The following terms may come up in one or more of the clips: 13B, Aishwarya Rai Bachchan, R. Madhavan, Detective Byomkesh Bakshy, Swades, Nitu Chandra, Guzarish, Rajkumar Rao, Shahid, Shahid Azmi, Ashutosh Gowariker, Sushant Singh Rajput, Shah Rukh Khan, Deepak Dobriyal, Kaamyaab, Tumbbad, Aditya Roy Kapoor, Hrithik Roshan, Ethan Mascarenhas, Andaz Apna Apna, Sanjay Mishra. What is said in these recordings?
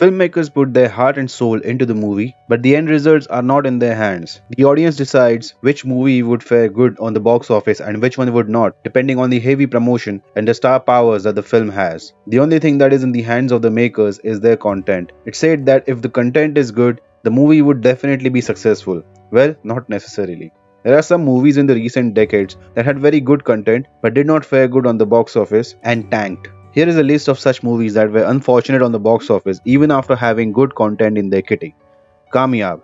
filmmakers put their heart and soul into the movie, but the end results are not in their hands. The audience decides which movie would fare good on the box office and which one would not, depending on the heavy promotion and the star powers that the film has. The only thing that is in the hands of the makers is their content. It's said that if the content is good, the movie would definitely be successful. Well, not necessarily. There are some movies in the recent decades that had very good content but did not fare good on the box office and tanked. Here is a list of such movies that were unfortunate on the box office even after having good content in their kitty. Kaamyaab.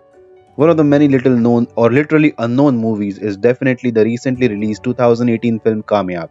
One of the many little known or literally unknown movies is definitely the recently released 2018 film Kaamyaab.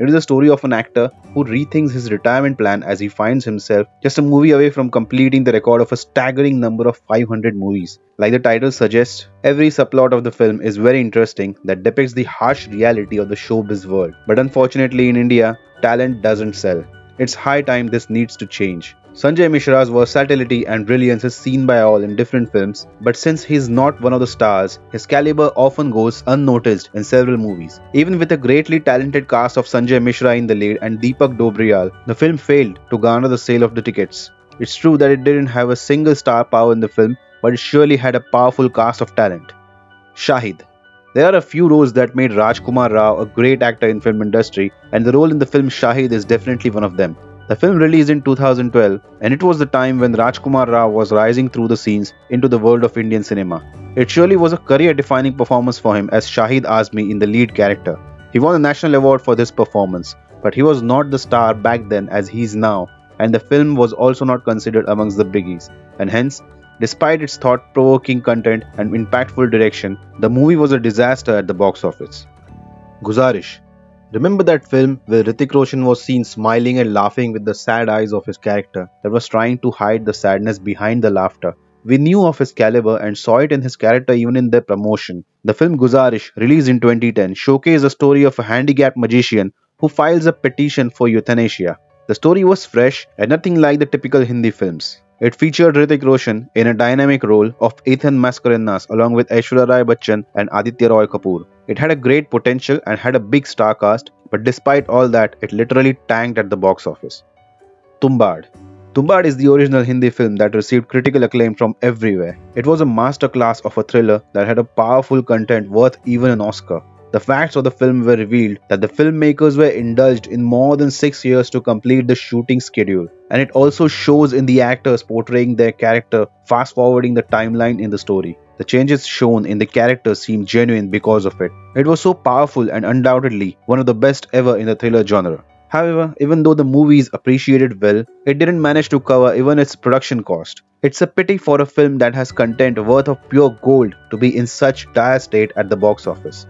It is a story of an actor who rethinks his retirement plan as he finds himself just a movie away from completing the record of a staggering number of 500 movies. Like the title suggests, every subplot of the film is very interesting that depicts the harsh reality of the showbiz world. But unfortunately in India, talent doesn't sell. It's high time this needs to change. Sanjay Mishra's versatility and brilliance is seen by all in different films, but since he's not one of the stars, his caliber often goes unnoticed in several movies. Even with a greatly talented cast of Sanjay Mishra in the lead and Deepak Dobriyal, the film failed to garner the sale of the tickets. It's true that it didn't have a single star power in the film, but it surely had a powerful cast of talent. Shahid. There are a few roles that made Rajkumar Rao a great actor in film industry, and the role in the film Shahid is definitely one of them. The film released in 2012, and it was the time when Rajkumar Rao was rising through the scenes into the world of Indian cinema. It surely was a career-defining performance for him as Shahid Azmi in the lead character. He won a national award for this performance, but he was not the star back then as he is now, and the film was also not considered amongst the biggies, and hence, despite its thought-provoking content and impactful direction, the movie was a disaster at the box office. Guzarish. Remember that film where Hrithik Roshan was seen smiling and laughing with the sad eyes of his character that was trying to hide the sadness behind the laughter? We knew of his caliber and saw it in his character even in their promotion. The film Guzarish, released in 2010, showcased the story of a handicapped magician who files a petition for euthanasia. The story was fresh and nothing like the typical Hindi films. It featured Hrithik Roshan in a dynamic role of Ethan Mascarenhas along with Aishwarya Rai Bachchan and Aditya Roy Kapoor. It had a great potential and had a big star cast, but despite all that, it literally tanked at the box office. Tumbbad. Tumbbad is the original Hindi film that received critical acclaim from everywhere. It was a masterclass of a thriller that had a powerful content worth even an Oscar. The facts of the film were revealed that the filmmakers were indulged in more than 6 years to complete the shooting schedule, and it also shows in the actors portraying their character, fast-forwarding the timeline in the story. The changes shown in the characters seem genuine because of it. It was so powerful and undoubtedly one of the best ever in the thriller genre. However, even though the movie is appreciated well, it didn't manage to cover even its production cost. It's a pity for a film that has content worth of pure gold to be in such dire state at the box office.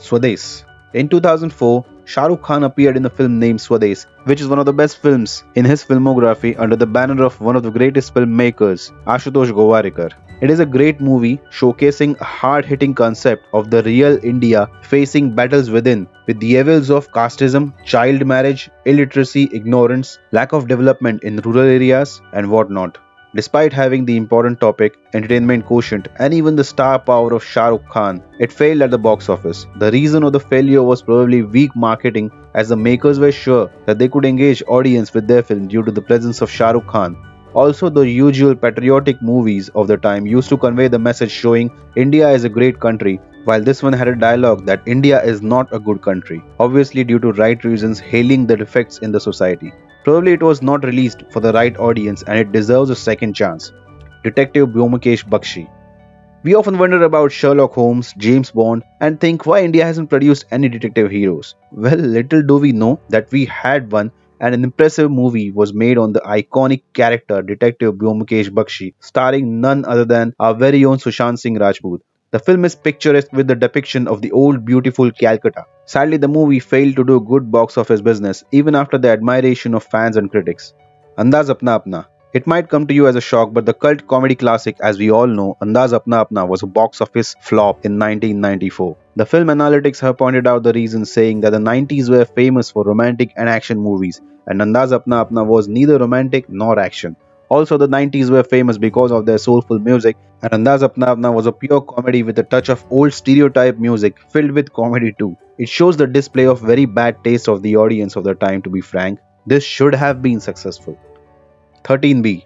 Swades. In 2004, Shah Rukh Khan appeared in a film named Swades, which is one of the best films in his filmography under the banner of one of the greatest filmmakers, Ashutosh Gowariker. It is a great movie showcasing a hard-hitting concept of the real India facing battles within with the evils of casteism, child marriage, illiteracy, ignorance, lack of development in rural areas and whatnot. Despite having the important topic, entertainment quotient and even the star power of Shah Rukh Khan, it failed at the box office. The reason of the failure was probably weak marketing, as the makers were sure that they could engage audience with their film due to the presence of Shah Rukh Khan. Also, the usual patriotic movies of the time used to convey the message showing India is a great country, while this one had a dialogue that India is not a good country, obviously due to right reasons hailing the defects in the society. Probably it was not released for the right audience and it deserves a second chance. Detective Byomkesh Bakshy. We often wonder about Sherlock Holmes, James Bond and think why India hasn't produced any detective heroes. Well, little do we know that we had one, and an impressive movie was made on the iconic character Detective Byomkesh Bakshy, starring none other than our very own Sushant Singh Rajput. The film is picturesque with the depiction of the old beautiful Calcutta. Sadly, the movie failed to do a good box office business even after the admiration of fans and critics. Andaz Apna Apna. It might come to you as a shock, but the cult comedy classic as we all know, Andaz Apna Apna was a box office flop in 1994. The film analytics have pointed out the reason, saying that the 90s were famous for romantic and action movies, and Andaz Apna Apna was neither romantic nor action. Also, the 90s were famous because of their soulful music, and Andaz Apna Apna was a pure comedy with a touch of old stereotype music filled with comedy too. It shows the display of very bad taste of the audience of the time, to be frank. This should have been successful. 13B.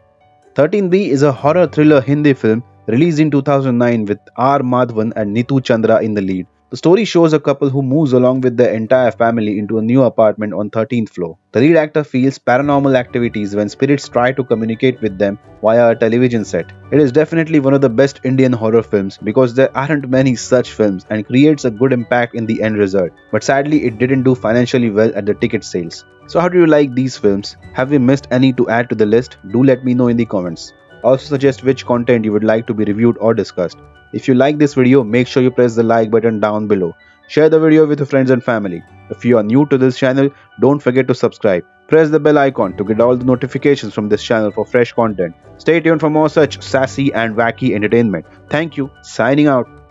13B is a horror thriller Hindi film released in 2009 with R. Madhavan and Nitu Chandra in the lead. The story shows a couple who moves along with their entire family into a new apartment on 13th floor. The lead actor feels paranormal activities when spirits try to communicate with them via a television set. It is definitely one of the best Indian horror films because there aren't many such films and creates a good impact in the end result. But sadly, it didn't do financially well at the ticket sales. So how do you like these films? Have we missed any to add to the list? Do let me know in the comments. Also suggest which content you would like to be reviewed or discussed. If you like this video, make sure you press the like button down below. Share the video with your friends and family. If you are new to this channel, don't forget to subscribe. Press the bell icon to get all the notifications from this channel for fresh content. Stay tuned for more such sassy and wacky entertainment. Thank you. Signing out.